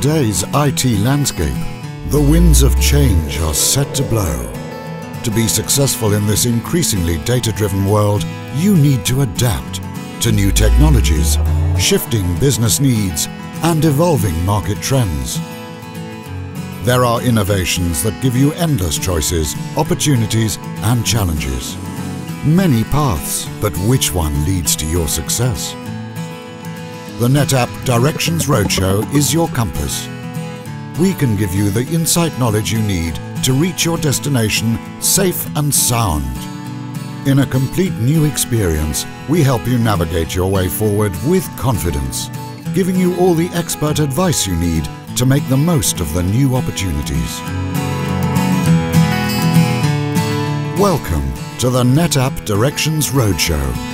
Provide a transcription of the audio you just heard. today's IT landscape, the winds of change are set to blow. To be successful in this increasingly data-driven world, you need to adapt to new technologies, shifting business needs, and evolving market trends. There are innovations that give you endless choices, opportunities, and challenges. Many paths, but which one leads to your success? The NetApp Directions Roadshow is your compass. We can give you the insight knowledge you need to reach your destination safe and sound. In a complete new experience, we help you navigate your way forward with confidence, giving you all the expert advice you need to make the most of the new opportunities. Welcome to the NetApp Directions Roadshow.